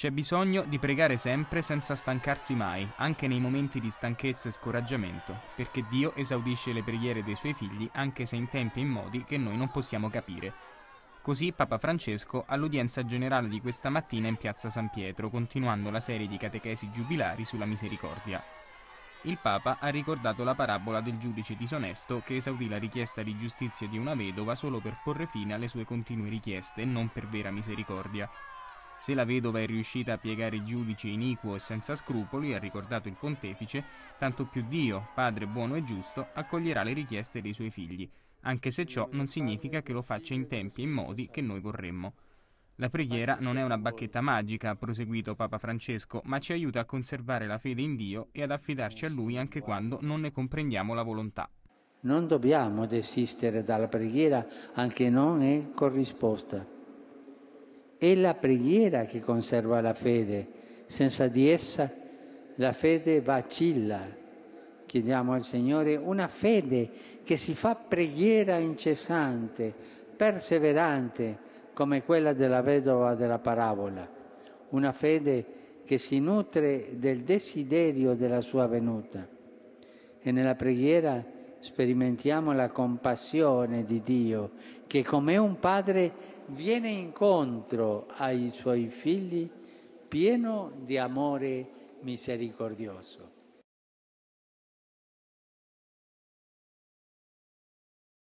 C'è bisogno di pregare sempre senza stancarsi mai, anche nei momenti di stanchezza e scoraggiamento, perché Dio esaudisce le preghiere dei suoi figli anche se in tempi e in modi che noi non possiamo capire. Così Papa Francesco all'udienza generale di questa mattina in piazza San Pietro, continuando la serie di catechesi giubilari sulla misericordia. Il Papa ha ricordato la parabola del giudice disonesto che esaudì la richiesta di giustizia di una vedova solo per porre fine alle sue continue richieste e non per vera misericordia. Se la vedova è riuscita a piegare il giudice iniquo e senza scrupoli, ha ricordato il pontefice, tanto più Dio, Padre buono e giusto, accoglierà le richieste dei suoi figli, anche se ciò non significa che lo faccia in tempi e in modi che noi vorremmo. La preghiera non è una bacchetta magica, ha proseguito Papa Francesco, ma ci aiuta a conservare la fede in Dio e ad affidarci a Lui anche quando non ne comprendiamo la volontà. Non dobbiamo desistere dalla preghiera anche non è corrisposta. È la preghiera che conserva la fede, senza di essa la fede vacilla. Chiediamo al Signore una fede che si fa preghiera incessante, perseverante, come quella della vedova della parabola. Una fede che si nutre del desiderio della sua venuta. E nella preghiera sperimentiamo la compassione di Dio, che come un padre viene incontro ai suoi figli pieno di amore misericordioso.